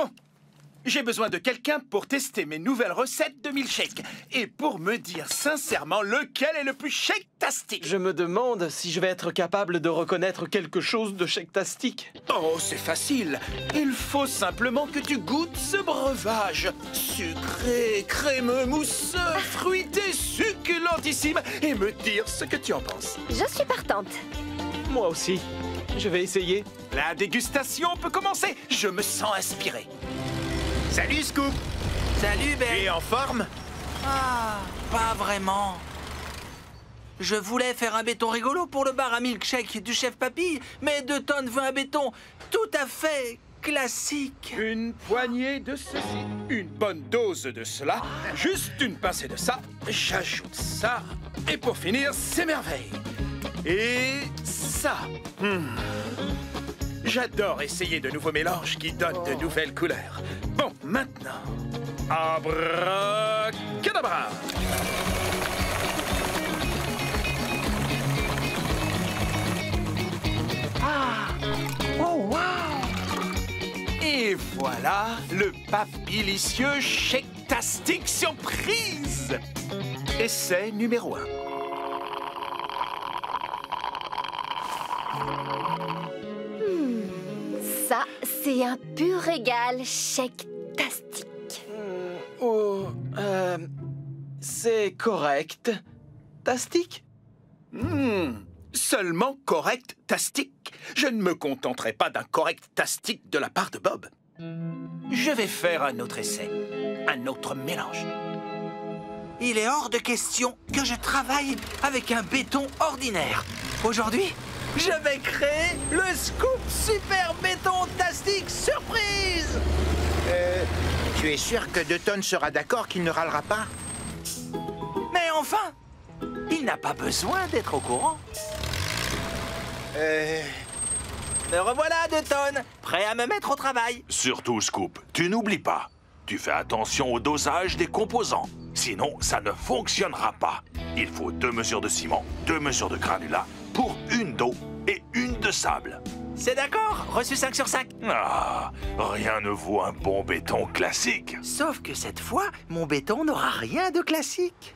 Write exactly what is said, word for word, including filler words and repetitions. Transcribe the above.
Bon, j'ai besoin de quelqu'un pour tester mes nouvelles recettes de milkshake et pour me dire sincèrement lequel est le plus shake-tastique. Je me demande si je vais être capable de reconnaître quelque chose de shake-tastique. Oh, c'est facile. Il faut simplement que tu goûtes ce breuvage. Sucré, crémeux, mousseux, fruité, succulentissime et me dire ce que tu en penses. Je suis partante. Moi aussi. Je vais essayer. La dégustation peut commencer. Je me sens inspiré. Salut, Scoop. Salut, Ben. Tu es en forme? Ah, pas vraiment. Je voulais faire un béton rigolo pour le bar à milkshake du chef Papy, mais deux tonnes veut un béton tout à fait classique. Une poignée de ceci, une bonne dose de cela, juste une pincée de ça, j'ajoute ça, et pour finir, c'est merveille. Et ça. Hmm. J'adore essayer de nouveaux mélanges qui donnent de nouvelles couleurs. Bon, maintenant, abracadabra. Ah. Oh, wow. Et voilà le papilicieux shake-tastique surprise. Essai numéro un. Ça, c'est un pur régal shake-tastique. Mmh, oh, euh, c'est correct. Tastique? Mmh, seulement correct-tastique. Je ne me contenterai pas d'un correct-tastique de la part de Bob. Je vais faire un autre essai, un autre mélange. Il est hors de question que je travaille avec un béton ordinaire. Aujourd'hui, je vais créer le Scoop Super Béton-tastique Surprise! Euh, tu es sûr que Dutton sera d'accord qu'il ne râlera pas? Mais enfin, il n'a pas besoin d'être au courant. Euh... Me revoilà, Dutton, prêt à me mettre au travail. Surtout, Scoop, tu n'oublies pas. Tu fais attention au dosage des composants. Sinon, ça ne fonctionnera pas. Il faut deux mesures de ciment, deux mesures de granulat, pour une d'eau et une de sable. C'est d'accord, reçu cinq sur cinq. Ah, rien ne vaut un bon béton classique. Sauf que cette fois, mon béton n'aura rien de classique.